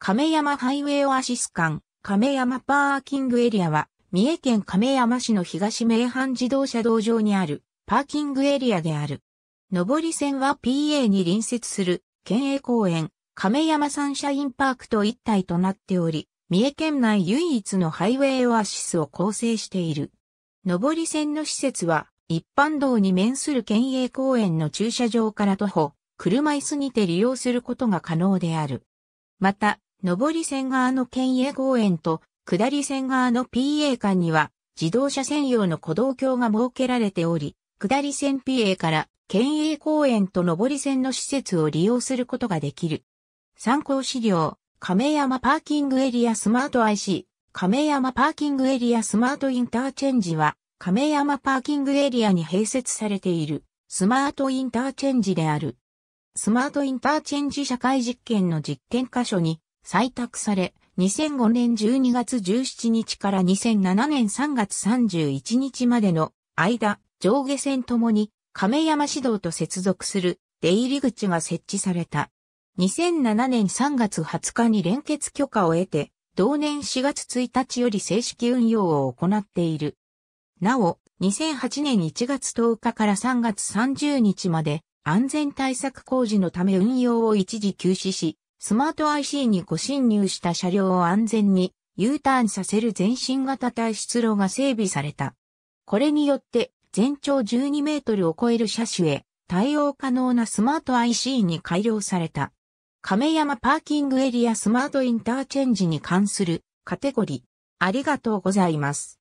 亀山ハイウェイオアシス間、亀山パーキングエリアは、三重県亀山市の東名阪自動車道上にあるパーキングエリアである。上り線は PA に隣接する県営公園、亀山サンシャインパークと一体となっており、三重県内唯一のハイウェイオアシスを構成している。上り線の施設は、一般道に面する県営公園の駐車場から徒歩、車椅子にて利用することが可能である。また、上り線側の県営公園と下り線側の PA 間には自動車専用の歩道橋が設けられており、下り線 PA から県営公園と上り線の施設を利用することができる。参考資料、亀山パーキングエリアスマート IC、亀山パーキングエリアスマートインターチェンジは、亀山パーキングエリアに併設されているスマートインターチェンジである。スマートインターチェンジ社会実験の実験箇所に採択され、2005年12月17日から2007年3月31日までの間、上下線ともに亀山市道と接続する出入り口が設置された。2007年3月20日に連結許可を得て、同年4月1日より正式運用を行っている。なお、2008年1月10日から3月30日まで安全対策工事のため運用を一時休止し、スマート IC にご進入した車両を安全に U ターンさせる前進型対出路が整備された。これによって全長12メートルを超える車種へ対応可能なスマート IC に改良された。亀山パーキングエリアスマートインターチェンジに関するカテゴリー。ありがとうございます。